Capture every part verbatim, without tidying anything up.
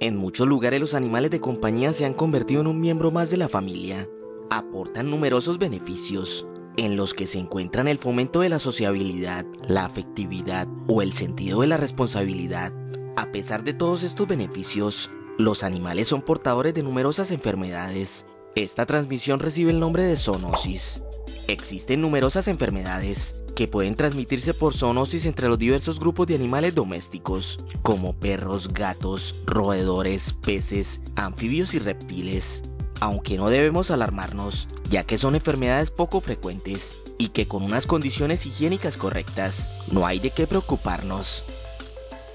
En muchos lugares los animales de compañía se han convertido en un miembro más de la familia. Aportan numerosos beneficios, en los que se encuentran el fomento de la sociabilidad, la afectividad o el sentido de la responsabilidad. A pesar de todos estos beneficios, los animales son portadores de numerosas enfermedades. Esta transmisión recibe el nombre de zoonosis. Existen numerosas enfermedades que pueden transmitirse por zoonosis entre los diversos grupos de animales domésticos, como perros, gatos, roedores, peces, anfibios y reptiles. Aunque no debemos alarmarnos, ya que son enfermedades poco frecuentes y que con unas condiciones higiénicas correctas, no hay de qué preocuparnos.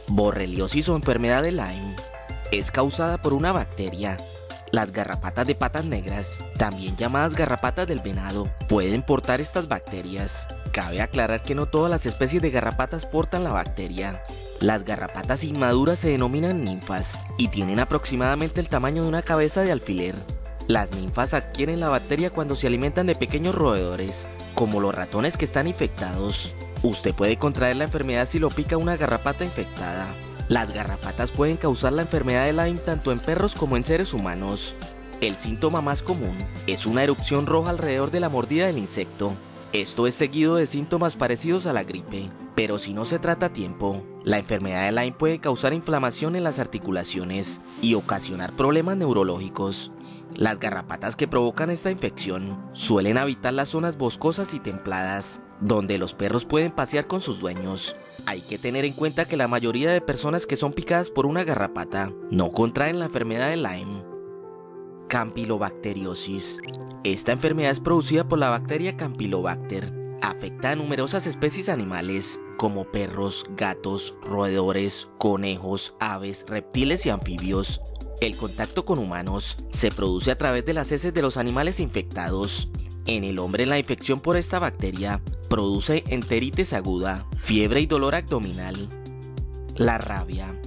Borreliosis o enfermedad de Lyme es causada por una bacteria. Las garrapatas de patas negras, también llamadas garrapatas del venado, pueden portar estas bacterias. Cabe aclarar que no todas las especies de garrapatas portan la bacteria. Las garrapatas inmaduras se denominan ninfas y tienen aproximadamente el tamaño de una cabeza de alfiler. Las ninfas adquieren la bacteria cuando se alimentan de pequeños roedores, como los ratones que están infectados. Usted puede contraer la enfermedad si lo pica una garrapata infectada. Las garrapatas pueden causar la enfermedad de Lyme tanto en perros como en seres humanos. El síntoma más común es una erupción roja alrededor de la mordida del insecto. Esto es seguido de síntomas parecidos a la gripe, pero si no se trata a tiempo, la enfermedad de Lyme puede causar inflamación en las articulaciones y ocasionar problemas neurológicos. Las garrapatas que provocan esta infección suelen habitar las zonas boscosas y templadas, donde los perros pueden pasear con sus dueños. Hay que tener en cuenta que la mayoría de personas que son picadas por una garrapata no contraen la enfermedad de Lyme. Campylobacteriosis. Esta enfermedad es producida por la bacteria Campylobacter. Afecta a numerosas especies animales, como perros, gatos, roedores, conejos, aves, reptiles y anfibios. El contacto con humanos se produce a través de las heces de los animales infectados. En el hombre, la infección por esta bacteria produce enteritis aguda, fiebre y dolor abdominal. La rabia.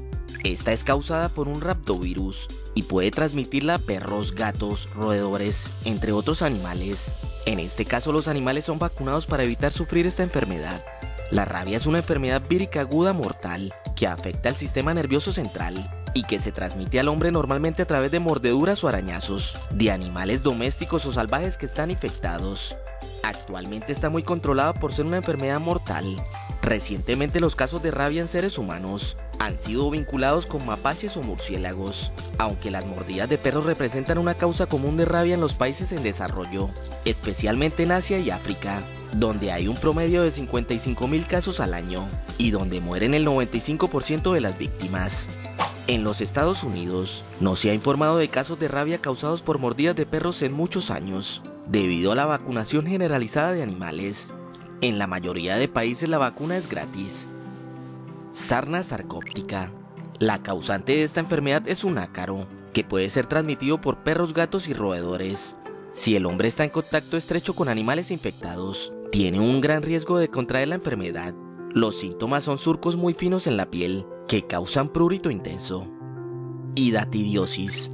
Esta es causada por un rabdovirus y puede transmitirla a perros, gatos, roedores, entre otros animales. En este caso, los animales son vacunados para evitar sufrir esta enfermedad. La rabia es una enfermedad vírica aguda mortal que afecta al sistema nervioso central y que se transmite al hombre normalmente a través de mordeduras o arañazos de animales domésticos o salvajes que están infectados. Actualmente está muy controlado por ser una enfermedad mortal. Recientemente los casos de rabia en seres humanos han sido vinculados con mapaches o murciélagos, aunque las mordidas de perros representan una causa común de rabia en los países en desarrollo, especialmente en Asia y África, donde hay un promedio de cincuenta y cinco mil casos al año y donde mueren el noventa y cinco por ciento de las víctimas. En los Estados Unidos, no se ha informado de casos de rabia causados por mordidas de perros en muchos años, debido a la vacunación generalizada de animales. En la mayoría de países la vacuna es gratis. Sarna sarcóptica. La causante de esta enfermedad es un ácaro, que puede ser transmitido por perros, gatos y roedores. Si el hombre está en contacto estrecho con animales infectados, tiene un gran riesgo de contraer la enfermedad. Los síntomas son surcos muy finos en la piel, que causan prurito intenso. Hidatidiosis.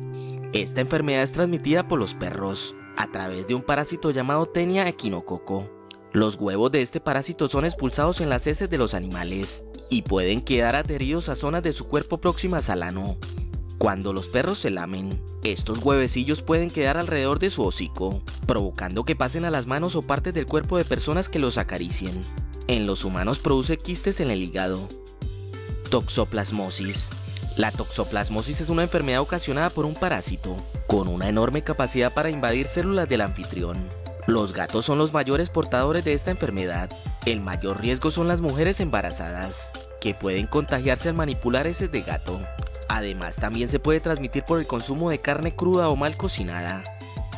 Esta enfermedad es transmitida por los perros a través de un parásito llamado tenia equinococo. Los huevos de este parásito son expulsados en las heces de los animales y pueden quedar adheridos a zonas de su cuerpo próximas al ano. Cuando los perros se lamen, estos huevecillos pueden quedar alrededor de su hocico, provocando que pasen a las manos o partes del cuerpo de personas que los acaricien. En los humanos produce quistes en el hígado. Toxoplasmosis. La toxoplasmosis es una enfermedad ocasionada por un parásito, con una enorme capacidad para invadir células del anfitrión. Los gatos son los mayores portadores de esta enfermedad. El mayor riesgo son las mujeres embarazadas, que pueden contagiarse al manipular heces de gato. Además, también se puede transmitir por el consumo de carne cruda o mal cocinada.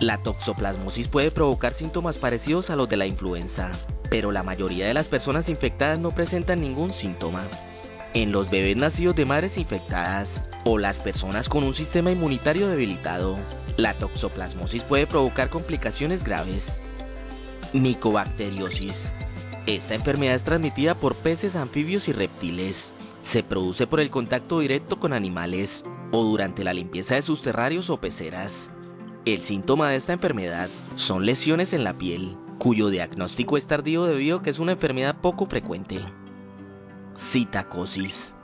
La toxoplasmosis puede provocar síntomas parecidos a los de la influenza, pero la mayoría de las personas infectadas no presentan ningún síntoma. En los bebés nacidos de madres infectadas o las personas con un sistema inmunitario debilitado, la toxoplasmosis puede provocar complicaciones graves. Micobacteriosis. Esta enfermedad es transmitida por peces, anfibios y reptiles. Se produce por el contacto directo con animales o durante la limpieza de sus terrarios o peceras. El síntoma de esta enfermedad son lesiones en la piel, cuyo diagnóstico es tardío debido a que es una enfermedad poco frecuente. Psitacosis,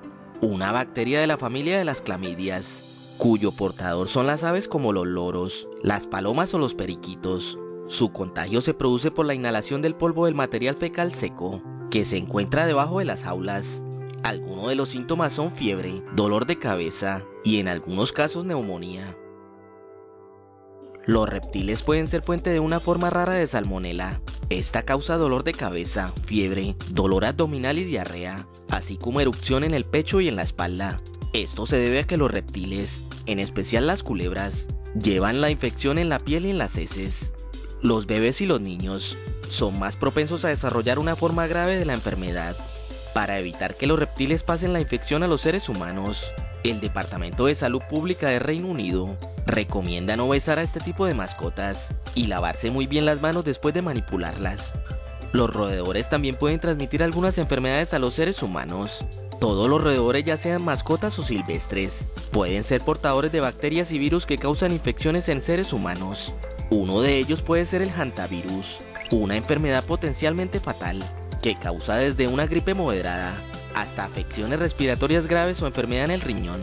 una bacteria de la familia de las clamidias, cuyo portador son las aves como los loros, las palomas o los periquitos. Su contagio se produce por la inhalación del polvo del material fecal seco, que se encuentra debajo de las jaulas. Algunos de los síntomas son fiebre, dolor de cabeza y en algunos casos neumonía. Los reptiles pueden ser fuente de una forma rara de salmonela. Esta causa dolor de cabeza, fiebre, dolor abdominal y diarrea, así como erupción en el pecho y en la espalda. Esto se debe a que los reptiles, en especial las culebras, llevan la infección en la piel y en las heces. Los bebés y los niños son más propensos a desarrollar una forma grave de la enfermedad. Para evitar que los reptiles pasen la infección a los seres humanos, el Departamento de Salud Pública de Reino Unido recomienda no besar a este tipo de mascotas y lavarse muy bien las manos después de manipularlas. Los roedores también pueden transmitir algunas enfermedades a los seres humanos. Todos los roedores, ya sean mascotas o silvestres, pueden ser portadores de bacterias y virus que causan infecciones en seres humanos. Uno de ellos puede ser el Jantavirus, una enfermedad potencialmente fatal que causa desde una gripe moderada hasta afecciones respiratorias graves o enfermedad en el riñón.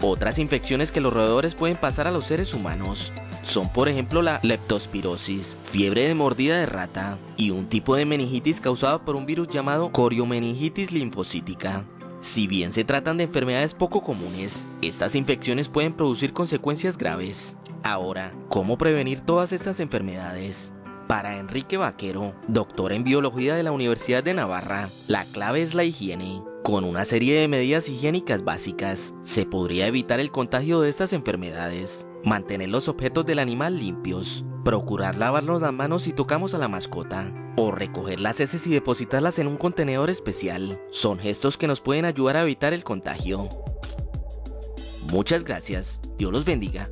Otras infecciones que los roedores pueden pasar a los seres humanos son, por ejemplo, la leptospirosis, fiebre de mordida de rata y un tipo de meningitis causado por un virus llamado coriomeningitis linfocítica. Si bien se tratan de enfermedades poco comunes, estas infecciones pueden producir consecuencias graves. Ahora, ¿cómo prevenir todas estas enfermedades? Para Enrique Vaquero, doctor en biología de la Universidad de Navarra, la clave es la higiene. Con una serie de medidas higiénicas básicas, se podría evitar el contagio de estas enfermedades. Mantener los objetos del animal limpios, procurar lavarnos las manos si tocamos a la mascota, o recoger las heces y depositarlas en un contenedor especial, son gestos que nos pueden ayudar a evitar el contagio. Muchas gracias, Dios los bendiga.